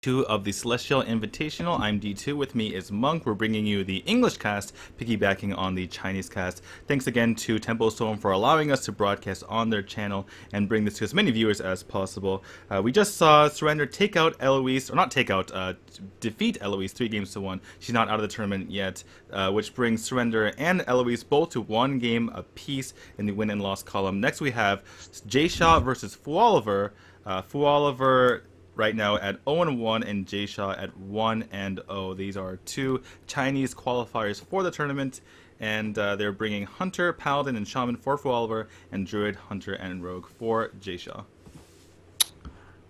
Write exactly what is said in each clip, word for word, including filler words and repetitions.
two of the Celestial Invitational. I'm D two, with me is Monk. We're bringing you the English cast, piggybacking on the Chinese cast. Thanks again to Tempo Storm for allowing us to broadcast on their channel and bring this to as many viewers as possible. Uh, we just saw Surrender take out Eloise, or not take out, uh, defeat Eloise three games to one. She's not out of the tournament yet, uh, which brings Surrender and Eloise both to one game apiece in the win and loss column. Next we have Jiesha versus Fuoliver. Uh, Fuoliver right now at zero and one and Jiesha at one and oh. These are two Chinese qualifiers for the tournament, and uh, they're bringing Hunter, Paladin, and Shaman for Fuoliver, and Druid, Hunter, and Rogue for Jiesha.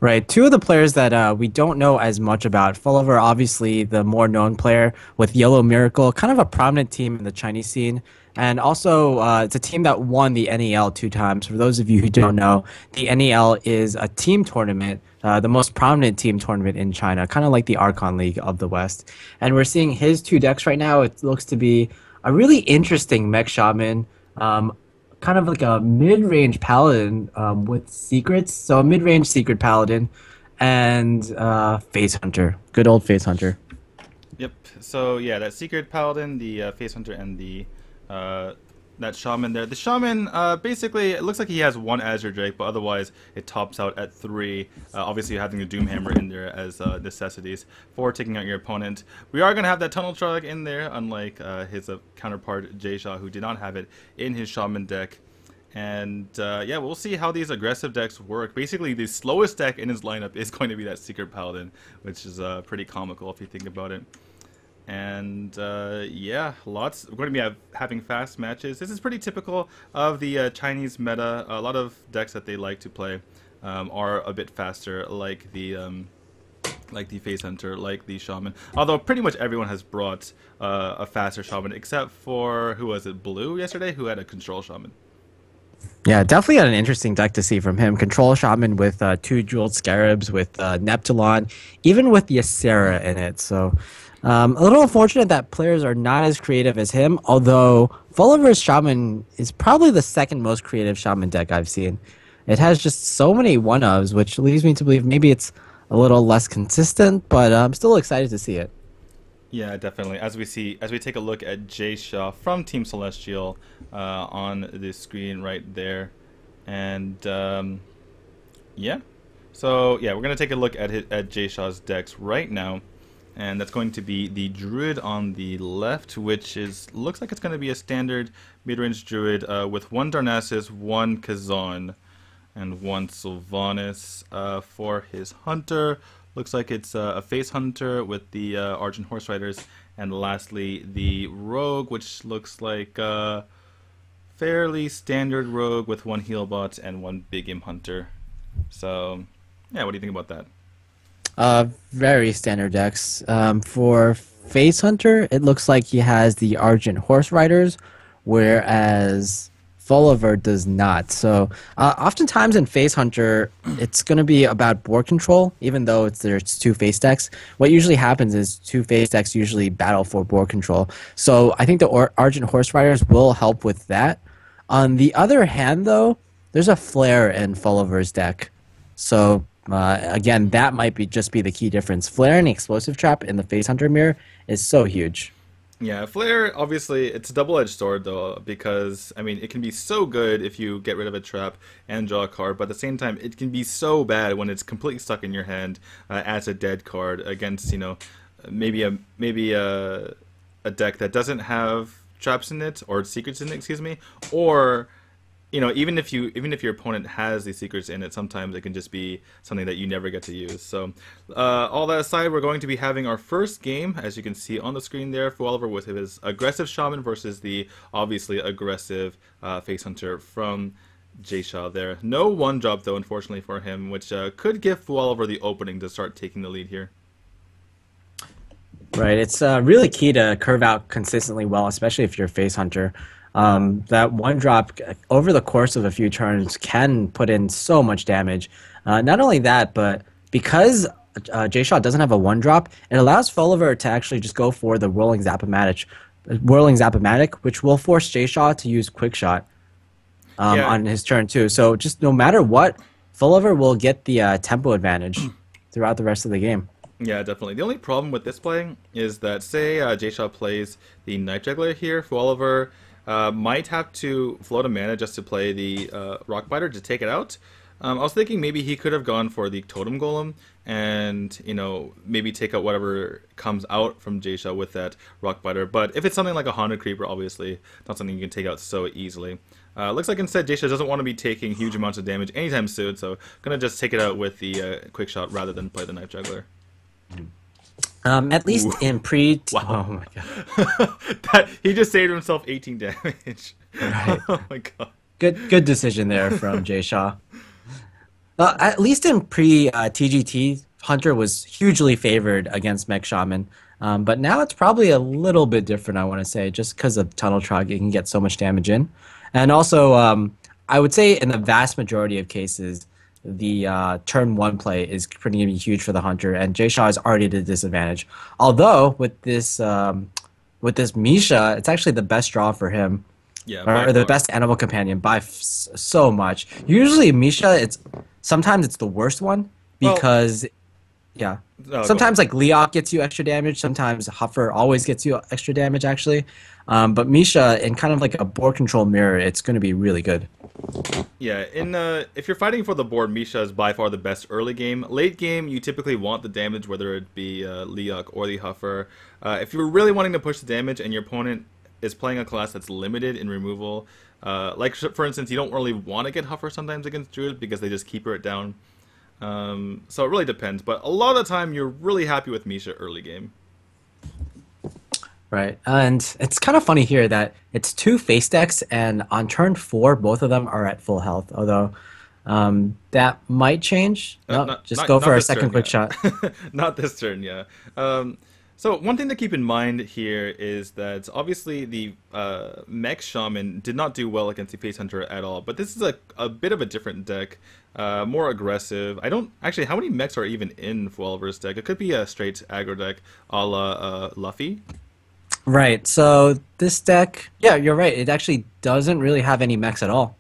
Right, two of the players that uh, we don't know as much about. Fuoliver, obviously the more known player with Yellow Miracle, kind of a prominent team in the Chinese scene. And also, uh, it's a team that won the N E L two times. For those of you who don't know, the N E L is a team tournament, uh, the most prominent team tournament in China, kind of like the Archon League of the West. And we're seeing his two decks right now. It looks to be a really interesting Mech Shaman, um, kind of like a mid-range paladin um, with secrets. So a mid-range secret paladin and uh, Face Hunter. Good old Face Hunter. Yep. So yeah, that secret paladin, the uh, Face Hunter, and the uh, that shaman there. The shaman, uh, basically, it looks like he has one Azure Drake, but otherwise it tops out at three. Uh, obviously, having the Doomhammer in there as uh, necessities for taking out your opponent. We are going to have that Tunnel Trogg in there, unlike uh, his uh, counterpart Jiesha, who did not have it in his shaman deck. And uh, yeah, we'll see how these aggressive decks work. Basically, the slowest deck in his lineup is going to be that Secret Paladin, which is uh, pretty comical if you think about it. And uh, yeah, lots. We're going to be having fast matches. This is pretty typical of the uh, Chinese meta. A lot of decks that they like to play um, are a bit faster, like the um, like the Face Hunter, like the Shaman. Although pretty much everyone has brought uh, a faster Shaman, except for, who was it, Blue yesterday, who had a Control Shaman. Yeah, definitely had an interesting deck to see from him. Control Shaman with uh, two Jeweled Scarabs, with uh, Neptulon, even with the Ysera in it. So um, a little unfortunate that players are not as creative as him, although Fuoliver's Shaman is probably the second most creative Shaman deck I've seen. It has just so many one-ofs, which leads me to believe maybe it's a little less consistent, but I'm still excited to see it. Yeah, definitely. As we see, as we take a look at Jiesha from Team Celestial uh, on the screen right there, and um, yeah, so yeah, we're gonna take a look at his, at Jiesha's decks right now, and that's going to be the Druid on the left, which is looks like it's gonna be a standard mid-range Druid uh, with one Darnassus, one Khazan, and one Sylvanas uh, for his Hunter. Looks like it's uh, a Face Hunter with the uh, Argent Horse Riders, and lastly the Rogue, which looks like a fairly standard Rogue with one Healbot and one Big Imp Hunter. So, yeah, what do you think about that? Uh, very standard decks. Um, for Face Hunter, it looks like he has the Argent Horse Riders, whereas Fuoliver does not. So uh, oftentimes in Face Hunter, it's going to be about board control, even though it's there's two face decks. What usually happens is two face decks usually battle for board control. So I think the Ar Argent Horse Riders will help with that. On the other hand, though, there's a Flare in Fuoliver's deck. So uh, again, that might be just be the key difference. Flare and Explosive Trap in the Face Hunter mirror is so huge. Yeah, Flare, obviously, it's a double-edged sword, though, because, I mean, it can be so good if you get rid of a trap and draw a card, but at the same time, it can be so bad when it's completely stuck in your hand uh, as a dead card against, you know, maybe a maybe a, a deck that doesn't have traps in it, or secrets in it, excuse me, or, you know, even if you even if your opponent has these secrets in it, sometimes it can just be something that you never get to use. So, uh, all that aside, we're going to be having our first game, as you can see on the screen there, Fuoliver with his aggressive Shaman versus the obviously aggressive uh, Face Hunter from Jiesha there. No one drop though, unfortunately for him, which uh, could give Fuoliver the opening to start taking the lead here. Right, it's uh, really key to curve out consistently well, especially if you're Face Hunter. Um, that one drop over the course of a few turns can put in so much damage. Uh, not only that, but because uh, Jiesha doesn't have a one drop, it allows Fuoliver to actually just go for the Whirling Zap-o-matic, Whirling Zap-o-matic, which will force Jiesha to use Quick Shot um, yeah. on his turn too. So just no matter what, Fuoliver will get the uh, tempo advantage throughout the rest of the game. Yeah, definitely. The only problem with this play is that, say, uh, Jiesha plays the Knife Juggler here. Fuoliver uh, might have to float a mana just to play the uh, Rockbiter to take it out. Um, I was thinking maybe he could have gone for the Totem Golem and, you know, maybe take out whatever comes out from Jiesha with that Rockbiter. But if it's something like a Haunted Creeper, obviously, not something you can take out so easily. Uh, looks like instead Jiesha doesn't want to be taking huge amounts of damage anytime soon, so gonna just take it out with the uh, Quick Shot rather than play the Knife Juggler. Um, at least Ooh. in pre- wow. Oh my god. that, he just saved himself eighteen damage. Right. Oh my god. Good, good decision there from Jiesha. Uh, at least in pre-T G T, uh, Hunter was hugely favored against Mech Shaman, um, but now it's probably a little bit different, I want to say, just because of Tunnel Trogg, it can get so much damage in. And also, um, I would say in the vast majority of cases, the uh, turn one play is pretty gonna be huge for the Hunter, and Jiesha is already at a disadvantage. Although, with this um, with this Misha, it's actually the best draw for him. Yeah, or, or the best animal companion by f so much. Usually Misha, it's sometimes it's the worst one because, well, yeah. No, sometimes like Leok gets you extra damage. Sometimes Huffer always gets you extra damage actually. Um, but Misha in kind of like a board control mirror, it's going to be really good. Yeah, in uh, if you're fighting for the board, Misha is by far the best early game. Late game, you typically want the damage, whether it be uh, Leok or the Huffer. Uh, if you're really wanting to push the damage and your opponent is playing a class that's limited in removal. Uh, like, for instance, you don't really want to get Huffer sometimes against Druid because they just keeper it down. Um, so it really depends, but a lot of the time you're really happy with Misha early game. Right, and it's kind of funny here that it's two face decks, and on turn four, both of them are at full health, although um, that might change. Uh, no, not, just not, go for a second turn, quick yeah. shot. Not this turn, yeah. Um, So one thing to keep in mind here is that obviously the uh, Mech Shaman did not do well against the Face Hunter at all, but this is a, a bit of a different deck, uh, more aggressive. I don't actually, how many mechs are even in Fuoliver's deck? It could be a straight aggro deck a la uh, Luffy. Right, so this deck, yeah, you're right, it actually doesn't really have any mechs at all.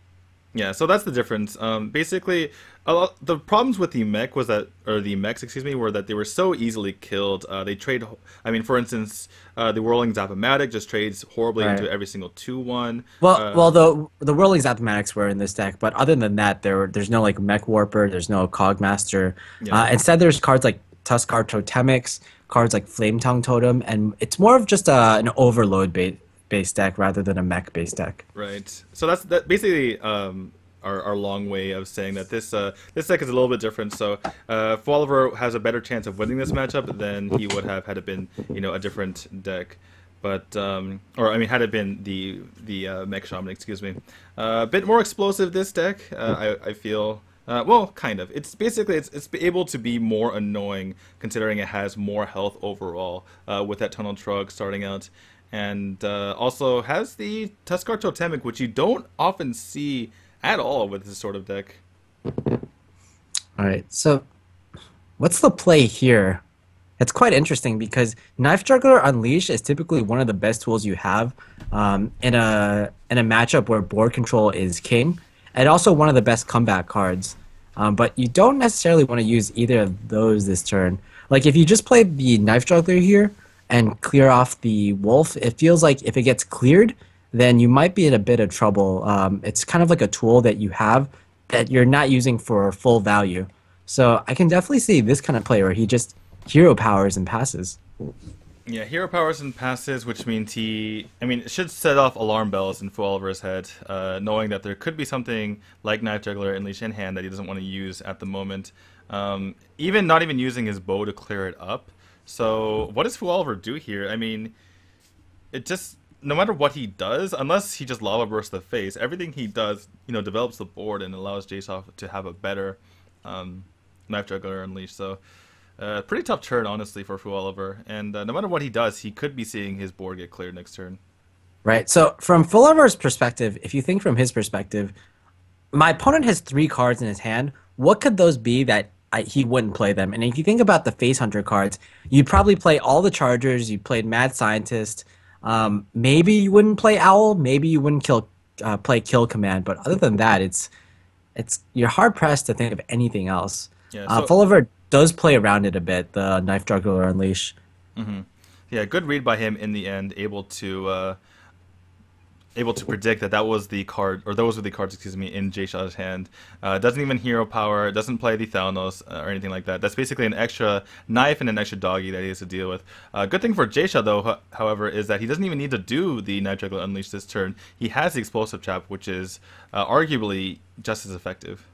Yeah, so that's the difference. Um, basically, a lot, the problems with the mech was that, or the mechs, excuse me, were that they were so easily killed. Uh, they trade. I mean, for instance, uh, the Whirling Zap-o-matic just trades horribly right. into every single two one. Well, uh, well, the the Whirling Zap-o-matics were in this deck, but other than that, there were, there's no like Mech Warper, there's no Cogmaster. Yeah. Uh, instead, there's cards like Tuskarr Totemic, cards like Flame Tongue Totem, and it's more of just a, an overload bait. Base deck rather than a mech base deck. Right. So that's that basically um, our, our long way of saying that this uh, this deck is a little bit different. So uh, Fuoliver has a better chance of winning this matchup than he would have had it been you know a different deck, but um, or I mean had it been the the uh, Mech Shaman. Excuse me. A uh, bit more explosive this deck. Uh, I I feel. Uh, well, kind of. It's basically it's it's able to be more annoying considering it has more health overall uh, with that Tunnel Trogg starting out. And uh, also has the Tuskarr Totemic, which you don't often see at all with this sort of deck. All right, so what's the play here? It's quite interesting because Knife Juggler Unleash is typically one of the best tools you have um, in a in a matchup where board control is king, and also one of the best comeback cards. Um, but you don't necessarily want to use either of those this turn. Like if you just play the Knife Juggler here and clear off the wolf, it feels like if it gets cleared, then you might be in a bit of trouble. Um, it's kind of like a tool that you have that you're not using for full value. So I can definitely see this kind of play where he just hero powers and passes. Yeah, hero powers and passes, which means he... I mean, it should set off alarm bells in Fuoliver's head, uh, knowing that there could be something like Knife Juggler and Leash in hand that he doesn't want to use at the moment. Um, even not even using his bow to clear it up. So what does Fuoliver do here? I mean, it just, no matter what he does, unless he just lava bursts the face, everything he does, you know, develops the board and allows Jiesha to have a better um, Knife Juggler Unleashed. So uh, pretty tough turn, honestly, for Fuoliver. And uh, no matter what he does, he could be seeing his board get cleared next turn. Right. So from Fuoliver's perspective, if you think from his perspective, my opponent has three cards in his hand. What could those be that I, he wouldn't play them? And if you think about the Face Hunter cards, you'd probably play all the Chargers, you played Mad Scientist, um, maybe you wouldn't play Owl, maybe you wouldn't kill, uh, play Kill Command, but other than that, it's it's you're hard-pressed to think of anything else. Yeah, so, uh, Fuoliver does play around it a bit, the Knife Juggler Unleash. Mm-hmm. Yeah, good read by him in the end, able to uh, able to predict that that was the card, or those were the cards, excuse me, in Jiesha's hand. Uh, doesn't even hero power, doesn't play the Thalnos uh, or anything like that. That's basically an extra knife and an extra doggy that he has to deal with. Uh, good thing for Jiesha, though, however, is that he doesn't even need to do the Knife Juggler Unleash this turn. He has the Explosive Trap, which is uh, arguably just as effective.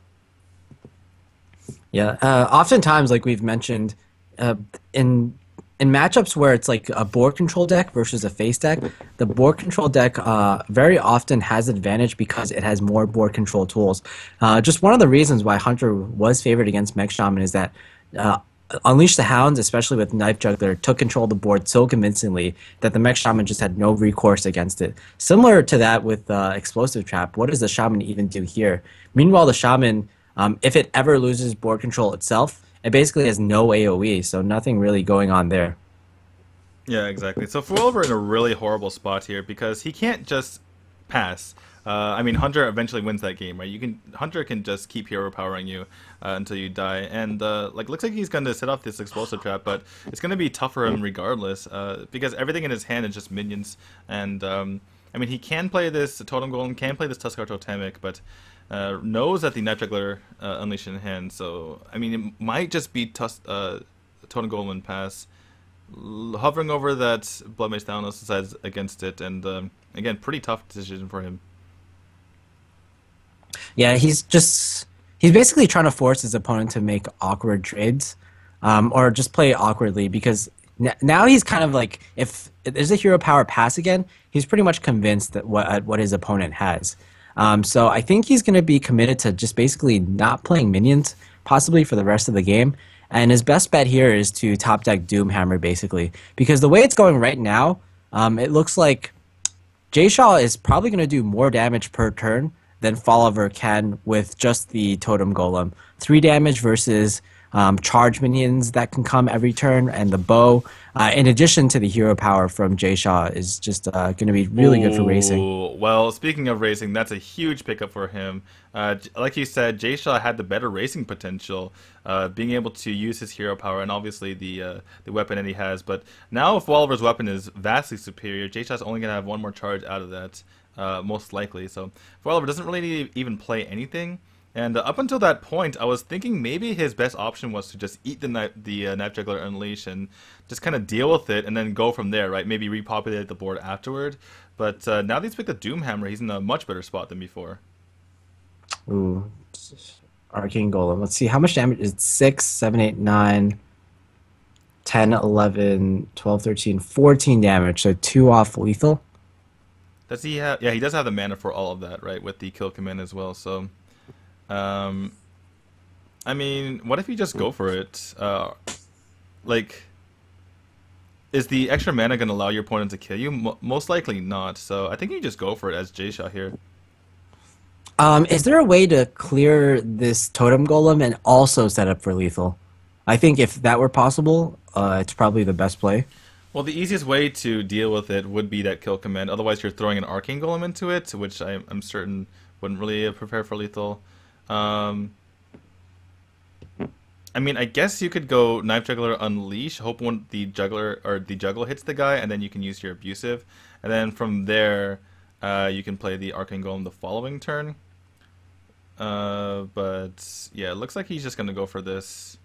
Yeah, uh, oftentimes, like we've mentioned, uh, in in matchups where it's like a board control deck versus a face deck, the board control deck uh, very often has advantage because it has more board control tools. Uh, just one of the reasons why Hunter was favored against Mech Shaman is that uh, Unleash the Hounds, especially with Knife Juggler, took control of the board so convincingly that the Mech Shaman just had no recourse against it. Similar to that with uh, Explosive Trap, what does the Shaman even do here? Meanwhile, the Shaman... Um, if it ever loses board control itself, it basically has no A O E, so nothing really going on there. Yeah, exactly. So Fuoliver in a really horrible spot here because he can't just pass. Uh, I mean, Hunter eventually wins that game, right? You can Hunter can just keep hero powering you uh, until you die, and uh, like looks like he's going to set off this Explosive Trap, but it's going to be tough for him regardless uh, because everything in his hand is just minions, and um, I mean he can play this Totem Golem, can play this Tuskarr Totemic, but. Uh, knows that the Knife Juggler uh, Unleash in hand, so I mean it might just be Tus uh, Totem Golem pass, L hovering over that Blood Mage Thalnos decides against it, and um, again, pretty tough decision for him. Yeah, he's just he's basically trying to force his opponent to make awkward trades, um, or just play awkwardly because n now he's kind of like if, if there's a hero power pass again, he's pretty much convinced that what uh, what his opponent has. Um, so I think he's going to be committed to just basically not playing minions, possibly for the rest of the game. And his best bet here is to top deck Doomhammer, basically. Because the way it's going right now, um, it looks like Jiesha is probably going to do more damage per turn than Fuoliver can with just the Totem Golem. Three damage versus um, charge minions that can come every turn, and the bow. Uh, in addition to the hero power from Jiesha is just uh, going to be really Ooh, good for racing. Well, speaking of racing, that's a huge pickup for him. Uh, like you said, Jiesha had the better racing potential, uh, being able to use his hero power and obviously the uh, the weapon that he has. But now if Fuoliver's weapon is vastly superior, Jiesha's only going to have one more charge out of that, uh, most likely. So Fuoliver doesn't really need to even play anything. And uh, up until that point, I was thinking maybe his best option was to just eat the the uh, Knife Juggler Unleash and just kind of deal with it and then go from there, right? Maybe repopulate the board afterward. But uh, now that he's picked the Doomhammer, he's in a much better spot than before. Ooh. Arcane Golem. Let's see. How much damage is it? six, seven, eight, nine, ten, eleven, twelve, thirteen, fourteen damage. So two off lethal. Does he have... Yeah, he does have the mana for all of that, right? With the Kill Command as well, so... Um, I mean, what if you just go for it? Uh, like, is the extra mana going to allow your opponent to kill you? M most likely not, so I think you just go for it as Jiesha here. Um, is there a way to clear this Totem Golem and also set up for lethal? I think if that were possible, uh, it's probably the best play. Well, the easiest way to deal with it would be that Kill Command, otherwise you're throwing an Arcane Golem into it, which I, I'm certain wouldn't really prepare for lethal. Um, I mean, I guess you could go Knife Juggler Unleash, hope when the juggler or the juggle hits the guy, and then you can use your abusive, and then from there, uh, you can play the Arcane Golem the following turn. Uh, but yeah, it looks like he's just gonna go for this,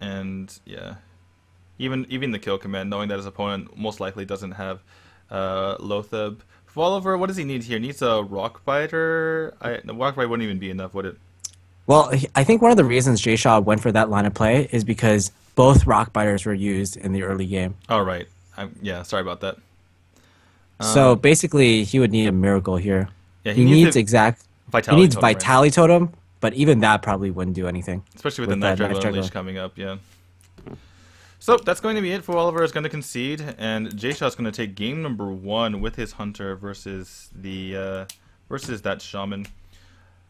and yeah, even even the Kill Command, knowing that his opponent most likely doesn't have uh, Loatheb. Fuoliver, what does he need here? He needs a Rockbiter? I, no, Rockbiter wouldn't even be enough, would it? Well, I think one of the reasons Jiesha went for that line of play is because both Rockbiters were used in the early game. Oh, right. I'm, yeah, sorry about that. So um, basically, he would need a miracle here. Yeah, he, he needs, needs exact. Vitality he needs totem, Vitality right? Totem, but even that probably wouldn't do anything. Especially with, with the Knife Juggler Unleash coming up, yeah. So that's going to be it. Fuoliver is going to concede, and Jiesha is going to take game number one with his Hunter versus the uh, versus that Shaman.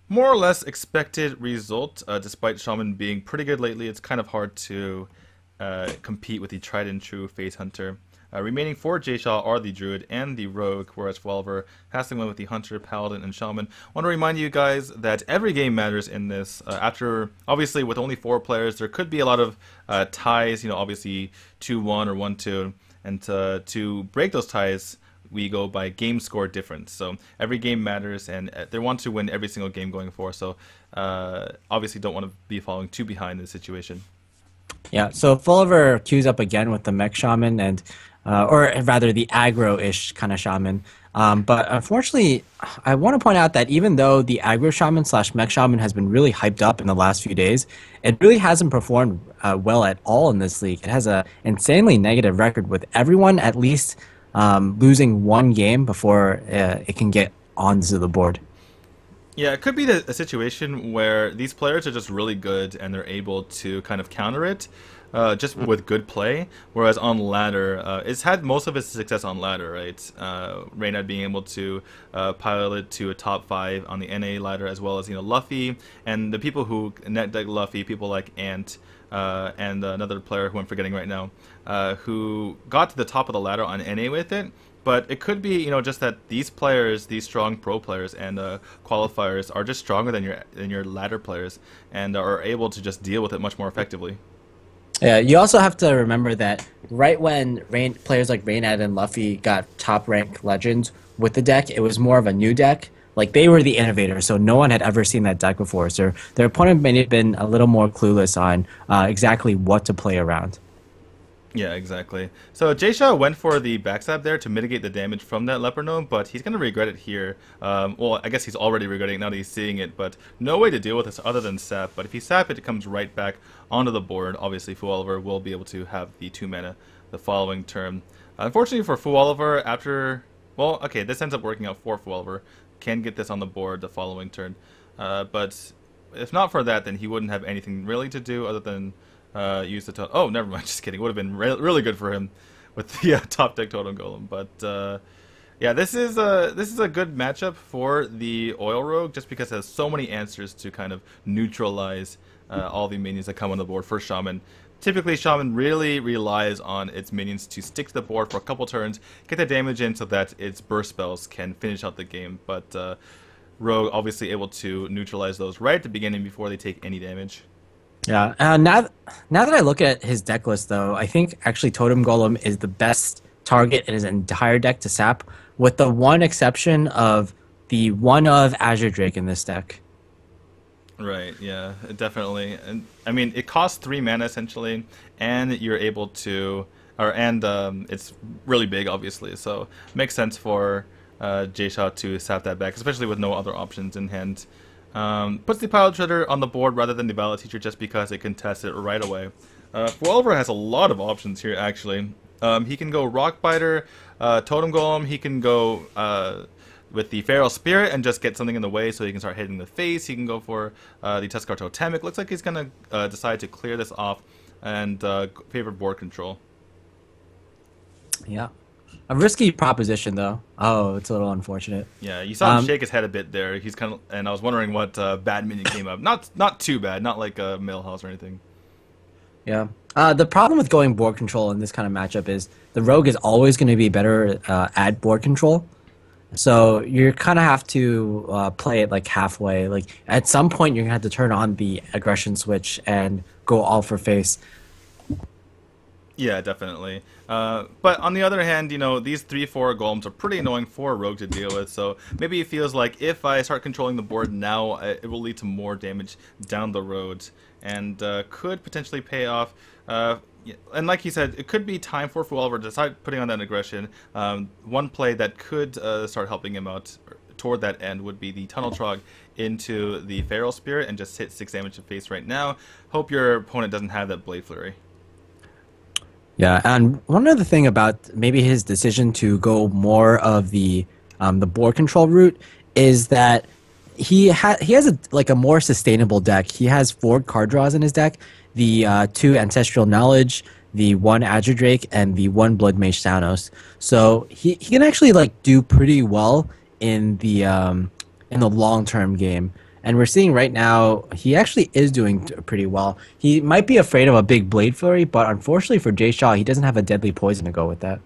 More or less expected result, uh, despite Shaman being pretty good lately. It's kind of hard to uh, compete with the tried and true Face Hunter. Uh, remaining for Jiesha are the Druid and the Rogue, whereas Fuoliver has to win with the Hunter, Paladin, and Shaman. I want to remind you guys that every game matters in this. Uh, after, obviously, with only four players, there could be a lot of uh, ties, you know, obviously two one or one two. And to, to break those ties, we go by game score difference. So every game matters, and they want to win every single game going forward. So uh, obviously don't want to be falling too behind in this situation. Yeah, so Fuoliver queues up again with the Mech Shaman and... Uh, or rather the aggro-ish kind of shaman. Um, but unfortunately, I want to point out that even though the aggro shaman slash mech shaman has been really hyped up in the last few days, it really hasn't performed uh, well at all in this league. It has an insanely negative record with everyone at least um, losing one game before uh, it can get onto the board. Yeah, it could be the, a situation where these players are just really good and they're able to kind of counter it. Uh, just with good play, whereas on ladder, uh, it's had most of its success on ladder, right? Uh, Reyna being able to uh, pilot to a top five on the N A ladder, as well as, you know, Luffy, and the people who net deck Luffy, people like Ant, uh, and another player who I'm forgetting right now, uh, who got to the top of the ladder on N A with it. But it could be, you know, just that these players, these strong pro players and uh, qualifiers are just stronger than your, than your ladder players and are able to just deal with it much more effectively. Yeah, you also have to remember that right when Rain, players like Reynad and Luffy got top rank legends with the deck, it was more of a new deck. Like, they were the innovators, so no one had ever seen that deck before. So their opponent may have been a little more clueless on uh, exactly what to play around. Yeah, exactly. So Jiesha went for the backstab there to mitigate the damage from that Leper Gnome, but he's going to regret it here. Um, well, I guess he's already regretting it now that he's seeing it, but no way to deal with this other than Sap. But if he Sap it, it comes right back onto the board. Obviously, Fuoliver will be able to have the two mana the following turn. Unfortunately for Fuoliver, after... Well, okay, this ends up working out for Fuoliver. Can get this on the board the following turn. Uh, but if not for that, then he wouldn't have anything really to do other than... Uh, use the totem. Oh, never mind. Just kidding. Would have been re really good for him with the uh, top deck Totem Golem. But uh, yeah, this is a this is a good matchup for the Oil Rogue, just because it has so many answers to kind of neutralize uh, all the minions that come on the board for Shaman. Typically, Shaman really relies on its minions to stick to the board for a couple turns, get the damage in, so that its burst spells can finish out the game. But uh, Rogue obviously able to neutralize those right at the beginning before they take any damage. Yeah, uh, now, th now that I look at his deck list, though, I think actually Totem Golem is the best target in his entire deck to Sap, with the one exception of the one of Azure Drake in this deck. Right, yeah, definitely. And I mean, it costs three mana, essentially, and you're able to... or And um, it's really big, obviously, so it makes sense for uh, Jiesha to Sap that back, especially with no other options in hand. Um, puts the Pilot Shredder on the board rather than the Violet Teacher just because it can test it right away. Uh, Fuoliver has a lot of options here, actually. Um, he can go Rockbiter, uh, Totem Golem, he can go uh, with the Feral Spirit and just get something in the way so he can start hitting the face. He can go for uh, the Tuskarr Totemic. Looks like he's going to uh, decide to clear this off and uh, favor board control. Yeah. A risky proposition, though. Oh, it's a little unfortunate. Yeah, you saw him um, shake his head a bit there. He's kind of, and I was wondering what uh, bad minion came up. Not, not too bad. Not like a Millhouse or anything. Yeah. Uh, the problem with going board control in this kind of matchup is the Rogue is always going to be better uh, at board control. So you kind of have to uh, play it like halfway. Like at some point, you're going to have to turn on the aggression switch and go all for face. Yeah, definitely. Uh, but on the other hand, you know, these three four golems are pretty annoying for a Rogue to deal with, so maybe it feels like if I start controlling the board now, it will lead to more damage down the road, and uh, could potentially pay off. Uh, and like he said, it could be time for Fuoliver to decide putting on that aggression. Um, one play that could uh, start helping him out toward that end would be the Tunnel Trogg into the Feral Spirit and just hit six damage to face right now. Hope your opponent doesn't have that Blade Flurry. Yeah, and one other thing about maybe his decision to go more of the um, the board control route is that he ha he has a, like a more sustainable deck. He has four card draws in his deck: the uh, two Ancestral Knowledge, the one Azure Drake, and the one Blood Mage Thaunos. So he he can actually like do pretty well in the um, in the long term game. And we're seeing right now he actually is doing pretty well. He might be afraid of a big Blade Flurry, but unfortunately for Jiesha, he doesn't have a Deadly Poison to go with that.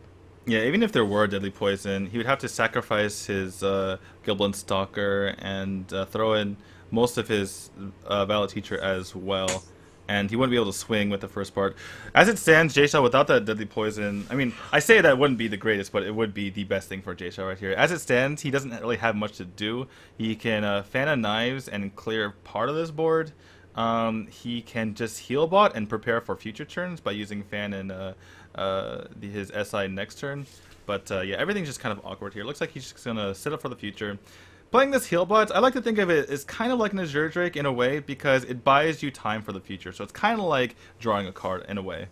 Yeah, even if there were Deadly Poison, he would have to sacrifice his uh, Gilblin Stalker and uh, throw in most of his uh, Violet Teacher as well. And he wouldn't be able to swing with the first part. As it stands, Jiesha, without that Deadly Poison... I mean, I say that wouldn't be the greatest, but it would be the best thing for Jiesha right here. As it stands, he doesn't really have much to do. He can uh, fan a Knives and clear part of this board. Um, he can just Healbot and prepare for future turns by using fan and uh, uh, his S I next turn. But uh, yeah, everything's just kind of awkward here. Looks like he's just going to sit up for the future. Playing this Healbot, I like to think of it as kind of like an Azure Drake in a way, because it buys you time for the future. So it's kind of like drawing a card in a way.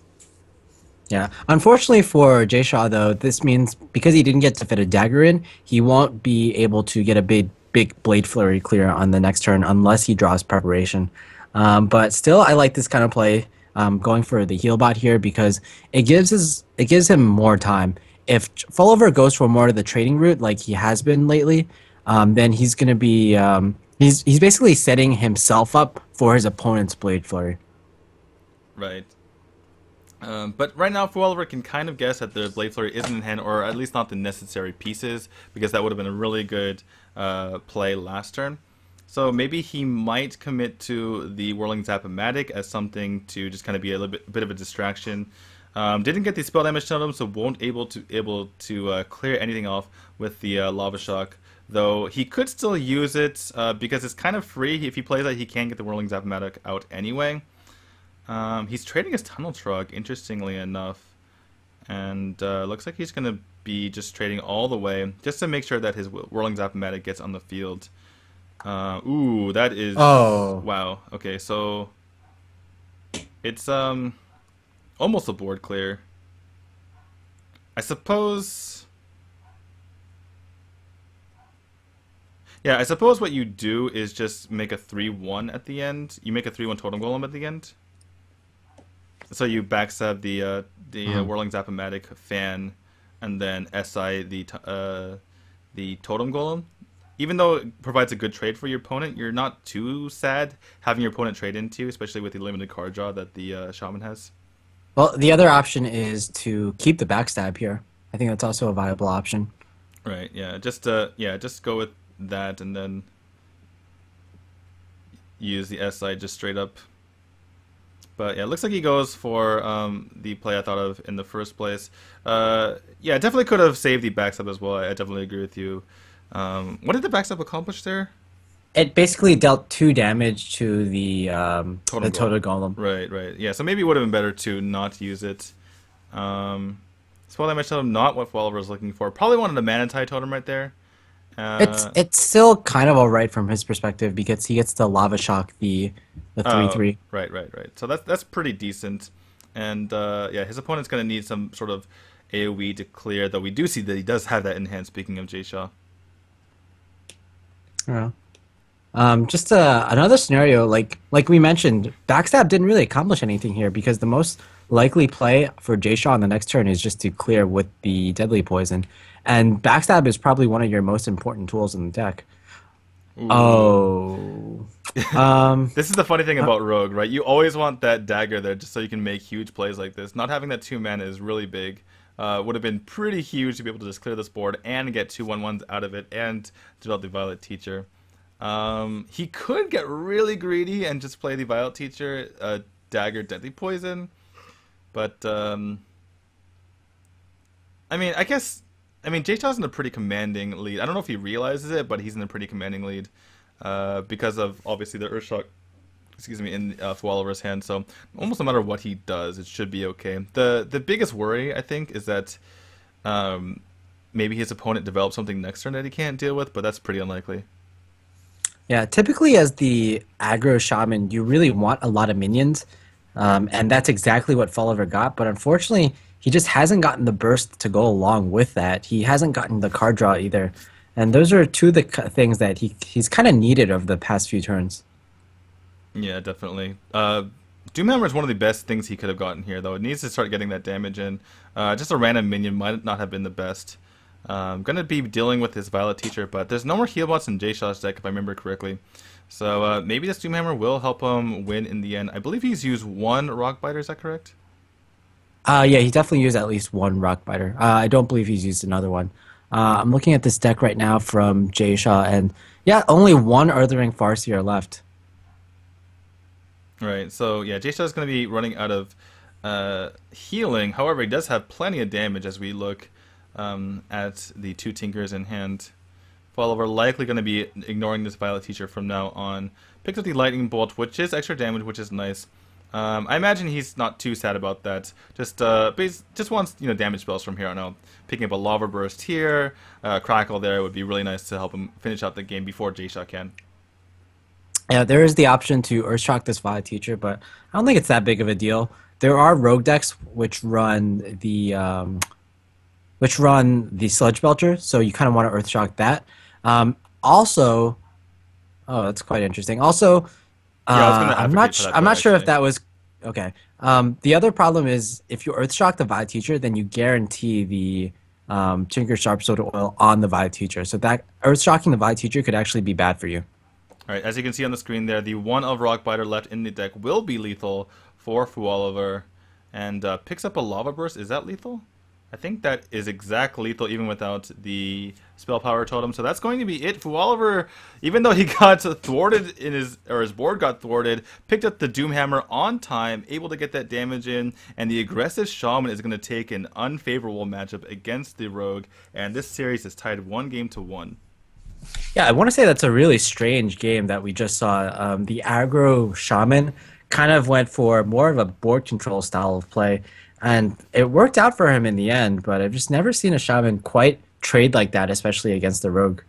Yeah. Unfortunately for Jiesha, though, this means because he didn't get to fit a dagger in, he won't be able to get a big, big Blade Flurry clear on the next turn unless he draws preparation. Um, but still, I like this kind of play, um, going for the Healbot here, because it gives his it gives him more time. If Fuoliver goes for more of the trading route, like he has been lately. Um, then he's gonna be um, he's he's basically setting himself up for his opponent's Blade Flurry. Right. Um, but right now, Fuoliver can kind of guess that the Blade Flurry isn't in hand, or at least not the necessary pieces, because that would have been a really good uh, play last turn. So maybe he might commit to the Whirling Zap-o-matic as something to just kind of be a little bit, bit of a distraction. Um, didn't get the spell damage totem, so won't able to able to uh, clear anything off with the uh, Lava Shock. Though he could still use it uh, because it's kind of free. If he plays it, he can get the Whirling Zap-o-matic out anyway. Um, he's trading his Tunnel Trogg, interestingly enough. And uh, looks like he's going to be just trading all the way just to make sure that his Whirling Zap-o-matic gets on the field. Uh, ooh, that is... Oh. Wow. Okay, so... It's um almost a board clear. I suppose... Yeah, I suppose what you do is just make a three one at the end. You make a three one Totem Golem at the end. So you backstab the uh, the mm-hmm. uh, Whirling Zap-o-matic fan, and then S I the uh, the Totem Golem. Even though it provides a good trade for your opponent, you're not too sad having your opponent trade into you, especially with the limited card draw that the uh, Shaman has. Well, the other option is to keep the backstab here. I think that's also a viable option. Right. Yeah. Just uh. Yeah. Just go with that and then use the S I just straight up. But yeah, it looks like he goes for um, the play I thought of in the first place. Uh, yeah, definitely could have saved the backstab as well. I definitely agree with you. Um, what did the backstab accomplish there? It basically dealt two damage to the um, Totem the Totem Golem. Right, right. Yeah, so maybe it would have been better to not use it. Um, spell damage totem, not what Fuoliver was looking for. Probably wanted a Manatee Totem right there. Uh, it's it's still kind of alright from his perspective because he gets the Lava Shock, the the three three. Oh, right, right, right. So that's that's pretty decent, and uh, yeah, his opponent's gonna need some sort of A O E to clear. Though we do see that he does have that in hand. Speaking of Jiesha. Yeah. Um, just uh, another scenario like like we mentioned, backstab didn't really accomplish anything here because the most likely play for Jiesha on the next turn is just to clear with the Deadly Poison. And backstab is probably one of your most important tools in the deck. Ooh. Oh. Um, this is the funny thing about uh, Rogue, right? You always want that dagger there just so you can make huge plays like this. Not having that two mana is really big. Uh, would have been pretty huge to be able to just clear this board and get two one ones out of it and develop the Violet Teacher. Um, he could get really greedy and just play the Violet Teacher, uh, dagger, Deadly Poison. But, um, I mean, I guess... I mean, Jiesha's in a pretty commanding lead. I don't know if he realizes it, but he's in a pretty commanding lead uh, because of, obviously, the Earthshock, excuse me, in uh, Fuoliver's hand. So almost no matter what he does, it should be okay. The the biggest worry, I think, is that um, maybe his opponent develops something next turn that he can't deal with, but that's pretty unlikely. Yeah, typically as the aggro shaman, you really want a lot of minions, um, and that's exactly what Fuoliver got, but unfortunately... he just hasn't gotten the burst to go along with that. He hasn't gotten the card draw either. And those are two of the things that he he's kind of needed over the past few turns. Yeah, definitely. Uh, Doomhammer is one of the best things he could have gotten here, though. It needs to start getting that damage in. Uh, just a random minion might not have been the best. I'm um, going to be dealing with this Violet Teacher, but there's no more Healbots in Jiesha's deck if I remember correctly. So uh, maybe this Doomhammer will help him win in the end. I believe he's used one Rockbiter, is that correct? Uh, yeah, he definitely used at least one Rockbiter. Uh, I don't believe he's used another one. Uh, I'm looking at this deck right now from Jiesha, and yeah, only one Earthring Farseer left. Right, so yeah, Jiesha is going to be running out of uh, healing. However, he does have plenty of damage as we look um, at the two Tinkers in hand. Fuoliver likely going to be ignoring this Violet Teacher from now on. Picks up the Lightning Bolt, which is extra damage, which is nice. Um, I imagine he's not too sad about that. Just uh, just wants you know damage spells from here on out. Picking up a Lava Burst here, uh, Crackle there would be really nice to help him finish out the game before Jiesha can. Yeah, there is the option to Earthshock this Violet Teacher, but I don't think it's that big of a deal. There are rogue decks which run the um, which run the Sludge Belcher, so you kind of want to Earthshock that. Um, also, oh, that's quite interesting. Also, uh, yeah, I was gonna I'm not that, I'm not actually. sure if that was okay. Um, the other problem is if you Earthshock the Violet Teacher, then you guarantee the um, Tinker's Sharpsword Oil on the Violet Teacher, so that Earthshocking the Violet Teacher could actually be bad for you. Alright, as you can see on the screen there, the one of Rockbiter left in the deck will be lethal for Fuoliver, and uh, picks up a Lava Burst. Is that lethal? I think that is exact lethal even without the Spell Power Totem. So that's going to be it. Fuoliver, even though he got thwarted in his or his board got thwarted, picked up the Doomhammer on time, able to get that damage in, and the aggressive Shaman is going to take an unfavorable matchup against the Rogue, and this series is tied one game to one. Yeah, I want to say that's a really strange game that we just saw. Um, the aggro Shaman kind of went for more of a board control style of play, and it worked out for him in the end, but I've just never seen a Shaman quite trade like that, especially against the Rogue.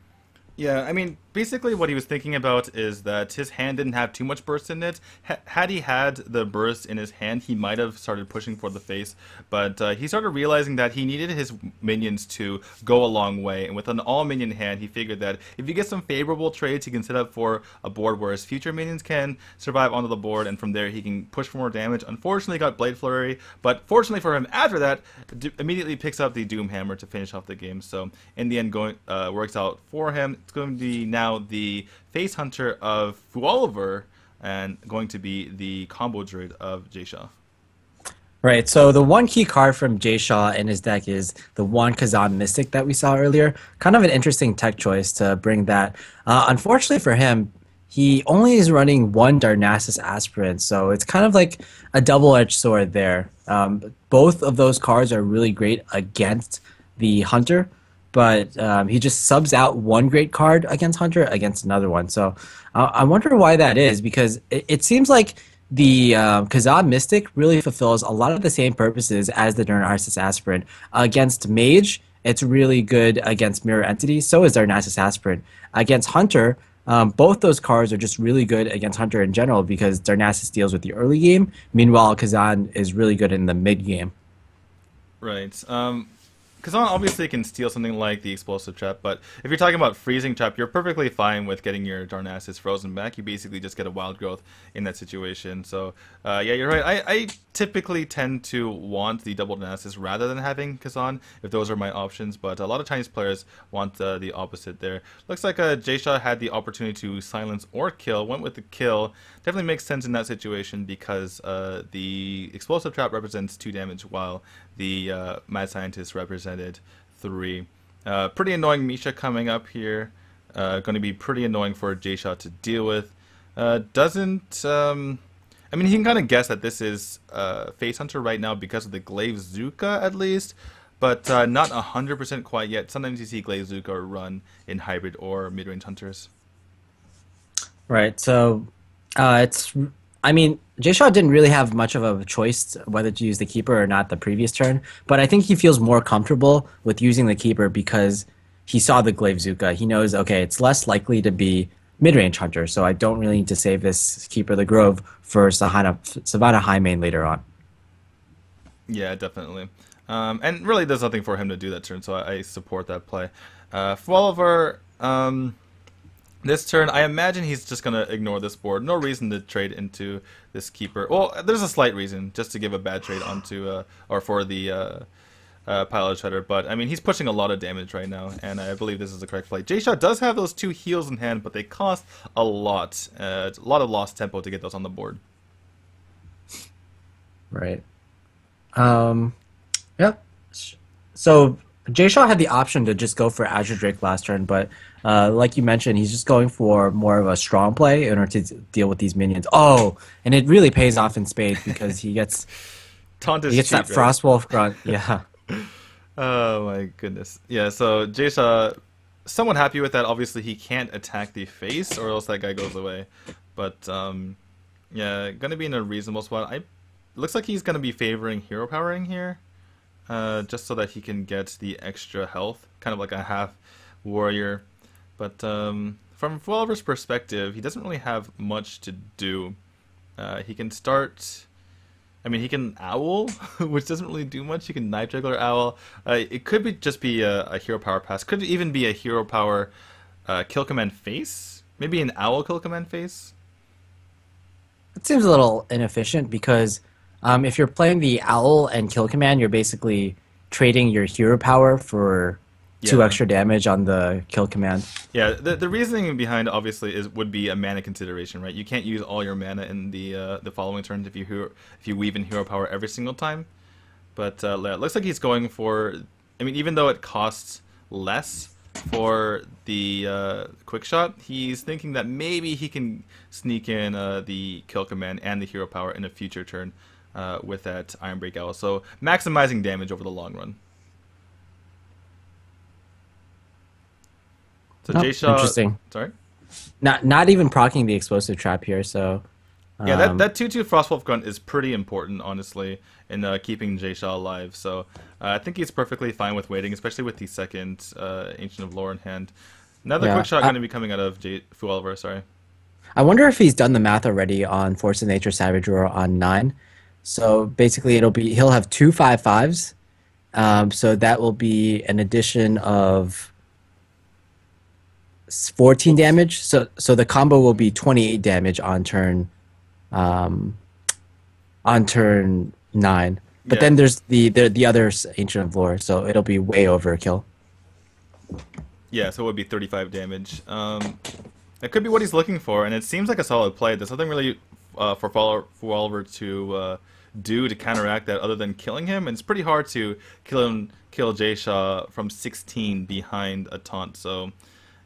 Yeah, I mean, basically what he was thinking about is that his hand didn't have too much burst in it. H had he had the burst in his hand, he might have started pushing for the face, but uh, he started realizing that he needed his minions to go a long way, and with an all-minion hand, he figured that if you get some favorable trades, he can set up for a board where his future minions can survive onto the board, and from there he can push for more damage. Unfortunately, he got Blade Flurry, but fortunately for him, after that, d immediately picks up the Doomhammer to finish off the game, so in the end, going uh, works out for him. It's going to be now Now the face hunter of Fuoliver and going to be the combo druid of Jiesha. Right, so the one key card from Jiesha in his deck is the one Kazan Mystic that we saw earlier. Kind of an interesting tech choice to bring that. Uh, unfortunately for him, he only is running one Darnassus Aspirant, so it's kind of like a double-edged sword there. Um, both of those cards are really great against the hunter, but um, he just subs out one great card against Hunter against another one. So uh, I wonder why that is, because it, it seems like the uh, Kazan Mystic really fulfills a lot of the same purposes as the Darnassus Aspirant. Against Mage, it's really good against Mirror Entity, so is Darnassus Aspirant. Against Hunter, um, both those cards are just really good against Hunter in general, because Darnassus deals with the early game, meanwhile Kazan is really good in the mid game. Right. Um... Kazan obviously can steal something like the Explosive Trap, but if you're talking about Freezing Trap, you're perfectly fine with getting your Darnassus frozen back. You basically just get a Wild Growth in that situation. So, uh, yeah, you're right. I, I typically tend to want the double Darnassus rather than having Kazan, if those are my options, but a lot of Chinese players want uh, the opposite there. Looks like uh, Jiesha had the opportunity to silence or kill, went with the kill. Definitely makes sense in that situation because uh, the Explosive Trap represents two damage while the uh, Mad Scientist represented three. Uh, pretty annoying Misha coming up here. Uh, going to be pretty annoying for Jiesha to deal with. Uh, doesn't... Um, I mean, he can kind of guess that this is uh, Face Hunter right now because of the Glaivezooka at least, but uh, not one hundred percent quite yet. Sometimes you see Glaivezooka run in hybrid or mid-range Hunters. Right, so uh, it's... I mean, Jiesha didn't really have much of a choice whether to use the Keeper or not the previous turn, but I think he feels more comfortable with using the Keeper because he saw the Glaivezooka. He knows, okay, it's less likely to be mid-range Hunter, so I don't really need to save this Keeper of the Grove for Savannah, Savannah High Main later on. Yeah, definitely. Um, and really, there's nothing for him to do that turn, so I, I support that play. Uh, Fuoliver... Um... This turn, I imagine he's just going to ignore this board. No reason to trade into this Keeper. Well, there's a slight reason, just to give a bad trade onto, uh, or for the uh, uh, Pile Shredder, but I mean, he's pushing a lot of damage right now, and I believe this is the correct play. Jiesha does have those two heals in hand, but they cost a lot. Uh, it's a lot of lost tempo to get those on the board. Right. Um, yep. Yeah. So Jiesha had the option to just go for Azure Drake last turn, but uh, like you mentioned, he's just going for more of a strong play in order to deal with these minions. Oh, and it really pays off in spades because he gets Taunt is he gets cheap, that right? Frostwolf grunt. Yeah. Oh my goodness. Yeah. So Jiesha, somewhat happy with that. Obviously, he can't attack the face, or else that guy goes away. But um, yeah, gonna be in a reasonable spot. I looks like he's gonna be favoring hero powering here. Uh, just so that he can get the extra health, kind of like a half warrior. But um, from Fuoliver's perspective, he doesn't really have much to do. Uh, he can start... I mean, he can Owl, which doesn't really do much. He can Knife Juggler Owl. Uh, it could be just be a, a Hero Power Pass. Could even be a Hero Power uh, Kill Command Face. Maybe an Owl Kill Command Face. It seems a little inefficient because... Um, if you're playing the Owl and Kill Command, you're basically trading your hero power for yeah. two extra damage on the Kill Command. Yeah, the the reasoning behind obviously is would be a mana consideration, right? You can't use all your mana in the uh, the following turns if you hero, if you weave in hero power every single time. But uh, it looks like he's going for. I mean, even though it costs less for the uh, Quick Shot, he's thinking that maybe he can sneak in uh, the Kill Command and the hero power in a future turn. Uh, with that Iron Break Owl, so maximizing damage over the long run. So oh, Jiesha, interesting. Sorry, not not even proccing the Explosive Trap here. So um, yeah, that that two two Frostwolf Grunt is pretty important, honestly, in uh, keeping Jiesha alive. So uh, I think he's perfectly fine with waiting, especially with the second uh, Ancient of Lore in hand. Another yeah, Quick Shot going to be coming out of J Fuoliver. Sorry, I wonder if he's done the math already on Force of Nature Savage Roar on nine. So basically, it'll be he'll have two five fives, um, so that will be an addition of fourteen damage. So so the combo will be twenty-eight damage on turn, um, on turn nine. But yeah. then there's the, the the other Ancient of Lore, so it'll be way overkill. Yeah, so it would be thirty-five damage. Um, that could be what he's looking for, and it seems like a solid play. There's nothing really uh, for Fuoliver to. Uh, do to counteract that other than killing him, and it's pretty hard to kill him, kill Jiesha from sixteen behind a taunt. So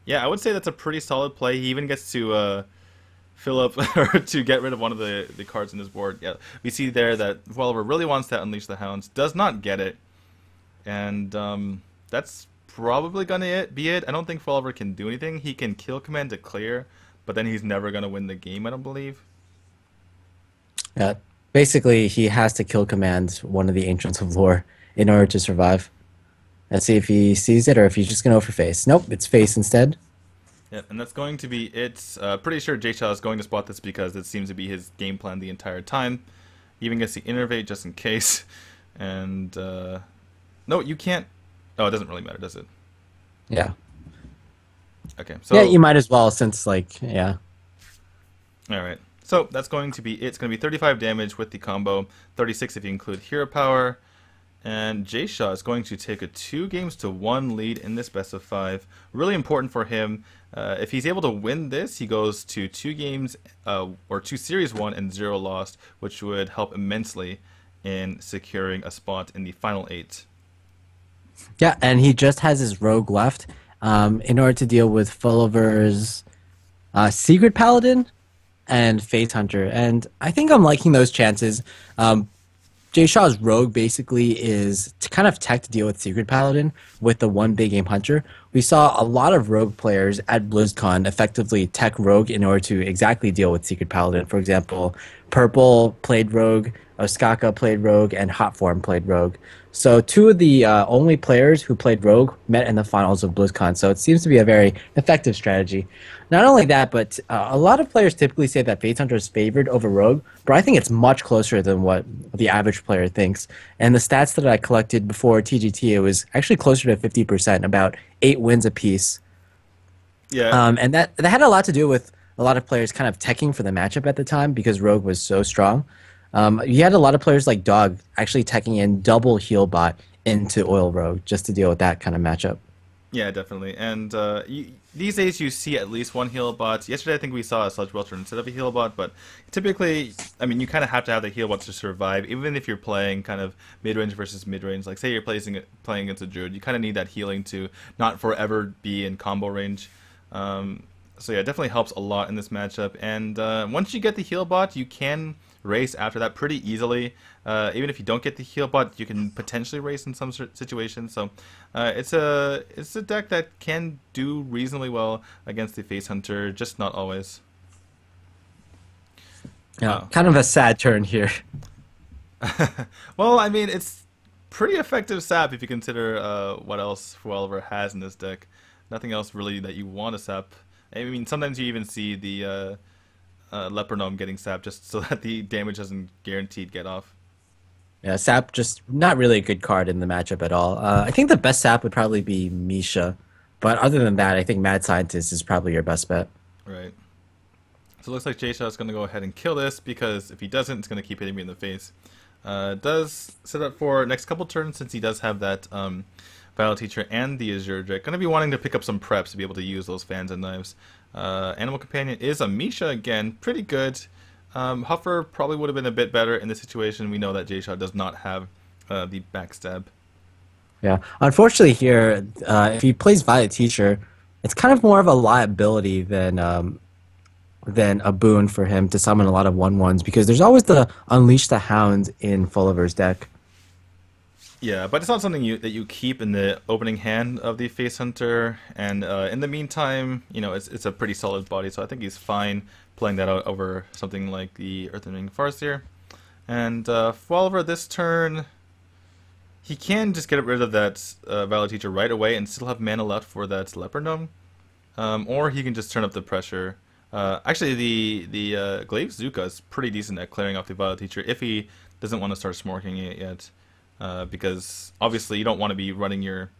yeah, I would say that's a pretty solid play. He even gets to uh, fill up or to get rid of one of the, the cards in his board. Yeah, we see there that Fuoliver really wants to Unleash the Hounds, does not get it, and um, that's probably going to be it. I don't think Fuoliver can do anything. He can Kill Command to clear, but then he's never going to win the game, I don't believe. Yeah. Basically, he has to Kill Command one of the Ancients of Lore in order to survive. Let's see if he sees it or if he's just going to go for face. Nope, it's face instead. Yeah, and that's going to be it. Uh, pretty sure Jiesha is going to spot this because it seems to be his game plan the entire time. Even gets the Innervate just in case. And, uh... no, you can't... Oh, it doesn't really matter, does it? Yeah. Okay, so... Yeah, you might as well since, like, yeah. Alright. So that's going to be it. It's going to be thirty-five damage with the combo, thirty-six if you include hero power. And Jiesha is going to take a two games to one lead in this best of five. Really important for him. Uh, if he's able to win this, he goes to two games, uh, or two series one and zero lost, which would help immensely in securing a spot in the final eight. Yeah, and he just has his rogue left um, in order to deal with Fuoliver's uh, Secret Paladin and Fate Hunter, and I think I'm liking those chances. Um, Jiesha's Rogue basically is to kind of tech to deal with Secret Paladin with the one big game hunter. We saw a lot of Rogue players at BlizzCon effectively tech Rogue in order to exactly deal with Secret Paladin. For example, Purple played Rogue, Oskaka played Rogue, and Hotform played Rogue. So two of the uh, only players who played Rogue met in the finals of BlizzCon, so it seems to be a very effective strategy. Not only that, but uh, a lot of players typically say that Fate Hunter is favored over Rogue, but I think it's much closer than what the average player thinks. And the stats that I collected before T G T, it was actually closer to fifty percent, about eight wins apiece. Yeah. Um, and that, that had a lot to do with a lot of players kind of teching for the matchup at the time because Rogue was so strong. Um, you had a lot of players like Dog actually teching in double Healbot into Oil Rogue just to deal with that kind of matchup. Yeah, definitely. And uh, you, these days you see at least one Healbot. Yesterday I think we saw a Sludge Welcher instead of a Healbot, but typically, I mean, you kind of have to have the Healbots to survive, even if you're playing kind of mid-range versus mid-range. Like, say you're playing, playing against a Druid, you kind of need that healing to not forever be in combo range. Um, so yeah, it definitely helps a lot in this matchup. And uh, once you get the Healbot, you can race after that pretty easily. Uh, even if you don't get the Healbot, you can potentially race in some situations. So uh, it's a it's a deck that can do reasonably well against the Face Hunter, just not always. Yeah, uh, kind of a sad turn here. Well, I mean, it's pretty effective sap if you consider uh, what else Fuoliver has in this deck. Nothing else really that you want to sap. I mean, sometimes you even see the Uh, Uh, Leopardgnome getting sapped just so that the damage doesn't guaranteed get off. Yeah, sap just not really a good card in the matchup at all. Uh, I think the best sap would probably be Misha, but other than that, I think Mad Scientist is probably your best bet. Right. So it looks like Jiesha is going to go ahead and kill this, because if he doesn't, it's going to keep hitting me in the face. Uh, does set up for next couple turns, since he does have that um, Violet Teacher and the Azure Drake. Going to be wanting to pick up some preps to be able to use those fans and knives. Uh, Animal Companion is a Misha again, pretty good. Um, Huffer probably would have been a bit better in this situation. We know that Jiesha does not have uh, the backstab. Yeah, unfortunately here, uh, if he plays Violet Teacher, it's kind of more of a liability than um, than a boon for him to summon a lot of one ones, because there's always the Unleash the Hounds in Fuoliver's deck. Yeah, but it's not something you, that you keep in the opening hand of the Face Hunter, and uh, in the meantime, you know, it's it's a pretty solid body, so I think he's fine playing that out over something like the Earth and Ring Farseer. And uh, Fuoliver this turn, he can just get rid of that uh, Violet Teacher right away and still have mana left for that Leopardgnome, um, or he can just turn up the pressure. Uh, actually, the the uh, Glaivezooka is pretty decent at clearing off the Violet Teacher if he doesn't want to start smorking it yet. Uh, because obviously you don't want to be running your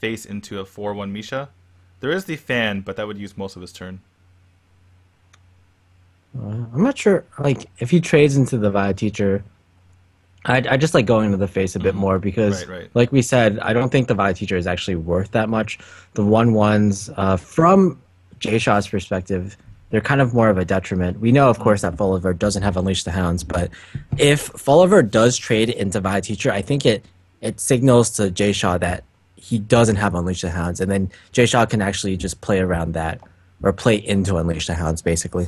face into a four one Misha. There is the fan, but that would use most of his turn. Uh, I'm not sure. Like, if he trades into the Violet Teacher, I I just like going into the face a bit mm-hmm. more, because, right, right. like we said, I don't think the Violet Teacher is actually worth that much. The one ones, uh, from Jiesha's perspective, they're kind of more of a detriment. We know, of course, that Fuoliver doesn't have Unleash the Hounds, but if Fuoliver does trade into Violet Teacher, I think it it signals to Jiesha that he doesn't have Unleash the Hounds, and then Jiesha can actually just play around that, or play into Unleash the Hounds, basically.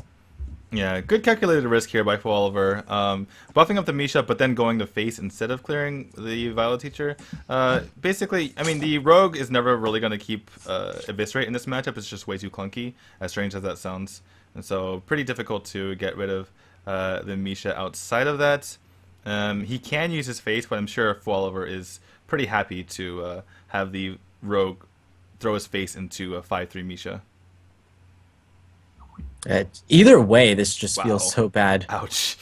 Yeah, good calculated risk here by Fuoliver. Um, buffing up the Misha, but then going to face instead of clearing the Violet Teacher. Uh, basically, I mean, the Rogue is never really going to keep uh, Eviscerate in this matchup. It's just way too clunky, as strange as that sounds. And so, pretty difficult to get rid of uh, the Misha outside of that. Um, he can use his face, but I'm sure Fuoliver is pretty happy to uh, have the Rogue throw his face into a five three Misha. Uh, either way, this just wow. feels so bad. Ouch.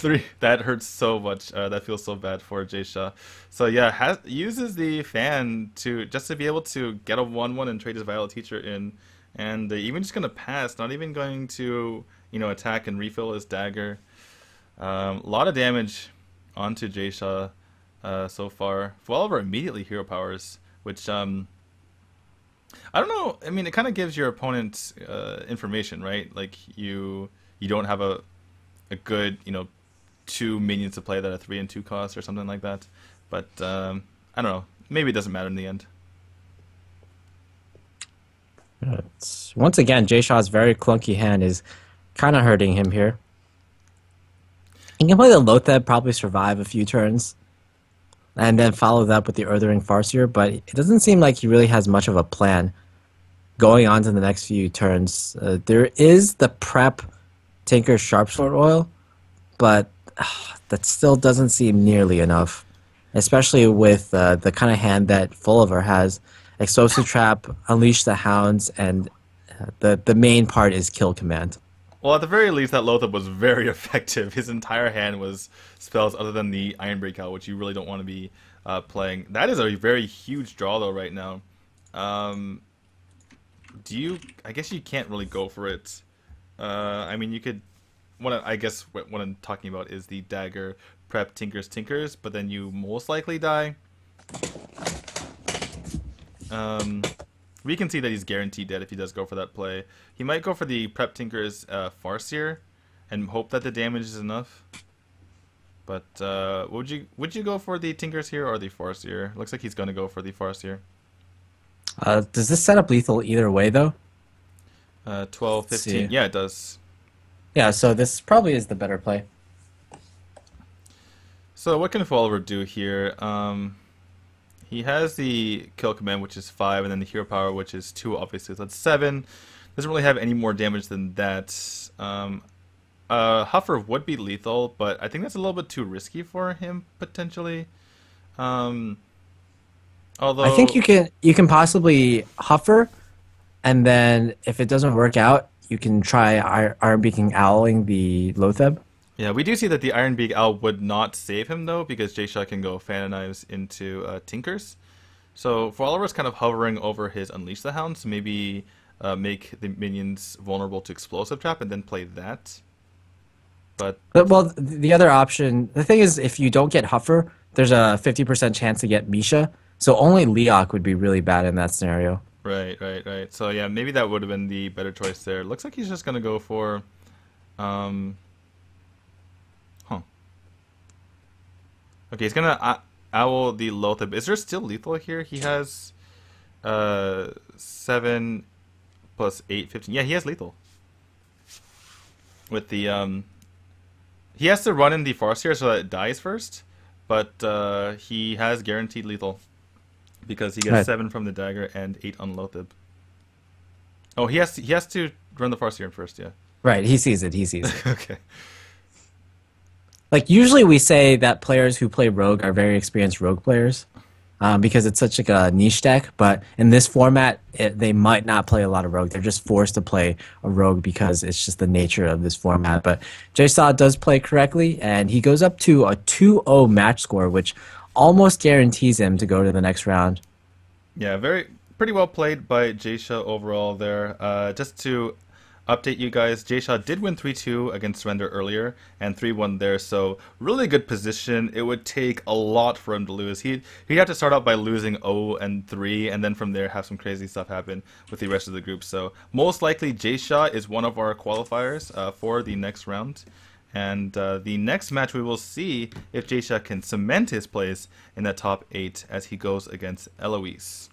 Three. That hurts so much. Uh, that feels so bad for Jiesha. So yeah, has, uses the fan to just to be able to get a one one and trade his Violet Teacher in, and uh, even just gonna pass. Not even going to you know attack and refill his dagger. A um, lot of damage onto Jiesha uh, so far. Fuoliver immediately hero powers, which um. I don't know. I mean, it kind of gives your opponent uh, information, right? Like you, you don't have a, a good, you know, two minions to play that are three and two cost or something like that. But um, I don't know. Maybe it doesn't matter in the end. It's, once again, Jiesha's very clunky hand is kind of hurting him here. He can play the Loatheb, probably survive a few turns, and then follow that up with the Earth Ring Farseer, but it doesn't seem like he really has much of a plan going on to the next few turns. Uh, there is the prep Tinker's Sharpsword Oil, but uh, that still doesn't seem nearly enough, especially with uh, the kind of hand that Fuoliver has. Explosive Trap, Unleash the Hounds, and uh, the, the main part is Kill Command. Well, at the very least, that Loatheb was very effective. His entire hand was spells other than the Iron Breakout, which you really don't want to be uh, playing. That is a very huge draw, though, right now. Um, do you... I guess you can't really go for it. Uh, I mean, you could... What I, I guess what, what I'm talking about is the dagger prep Tinkers Tinkers, but then you most likely die. Um, we can see that he's guaranteed dead if he does go for that play. He might go for the Prep Tinker's uh, Farseer and hope that the damage is enough. But uh, would you would you go for the Tinker's here or the Farseer? Looks like he's going to go for the Farseer. Uh, does this set up lethal either way, though? Uh, twelve, fifteen. Yeah, it does. Yeah, so this probably is the better play. So what can Fuoliver do here? Um, he has the Kill Command, which is five, and then the Hero Power, which is two, obviously. So that's seven. Doesn't really have any more damage than that. Um, uh, Huffer would be lethal, but I think that's a little bit too risky for him, potentially. Um... Although, I think you can you can possibly Huffer, and then if it doesn't work out, you can try Iron Beaking Owling the Loatheb. Yeah, we do see that the Iron Beak Owl would not save him though, because Jiesha can go Fan Knives into uh, Tinkers. So Fuoliver's kind of hovering over his Unleash the Hounds, maybe uh, make the minions vulnerable to Explosive Trap, and then play that. But, but well, the other option, the thing is, if you don't get Huffer, there's a fifty percent chance to get Misha. So only Leok would be really bad in that scenario. Right, right, right. So yeah, maybe that would have been the better choice there. Looks like he's just going to go for... Um, huh. Okay, he's going to Owl the Loatheb. Is there still lethal here? He has uh, seven plus eight, fifteen. Yeah, he has lethal. With the... Um, he has to run in the Farseer here so that it dies first. But uh, he has guaranteed lethal. Because he gets right. seven from the dagger and eight on Loatheb. Oh, he has to, he has to run the Farseer first, yeah. Right, he sees it. He sees it. Okay. Like usually we say that players who play Rogue are very experienced Rogue players, um, because it's such like a niche deck. But in this format, it, they might not play a lot of Rogue. They're just forced to play a Rogue because it's just the nature of this format. But Jiesha does play correctly, and he goes up to a two oh match score, which almost guarantees him to go to the next round. Yeah, very pretty well played by Jiesha overall there. Uh, just to update you guys, Jiesha did win three two against Surrender earlier and three one there, so really good position. It would take a lot for him to lose. He'd, he'd have to start out by losing zero and three, and then from there have some crazy stuff happen with the rest of the group. So most likely Jiesha is one of our qualifiers uh, for the next round. And uh, the next match we will see if Jiesha can cement his place in that top eight as he goes against Eloise.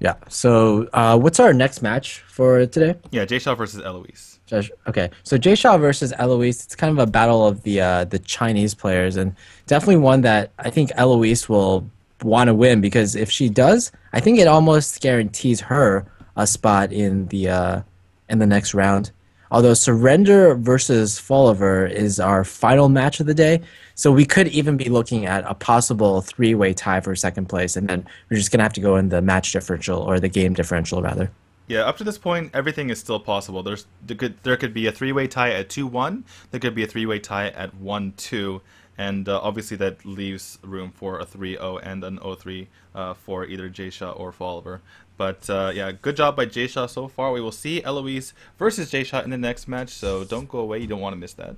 Yeah, so uh, what's our next match for today? Yeah, Jiesha versus Eloise. Okay, so Jiesha versus Eloise, it's kind of a battle of the, uh, the Chinese players, and definitely one that I think Eloise will want to win, because if she does, I think it almost guarantees her a spot in the, uh, in the next round. Although Surrender versus Fuoliver is our final match of the day, so we could even be looking at a possible three-way tie for second place, and then we're just going to have to go in the match differential, or the game differential, rather. Yeah, up to this point, everything is still possible. There's, there could, there could be a three-way tie at two one, there could be a three-way tie at one two, and uh, obviously that leaves room for a three oh and an oh three uh, for either Jiesha or Fuoliver. But uh, yeah, good job by Jiesha so far. We will see Eloise versus Jiesha in the next match, so don't go away. You don't want to miss that.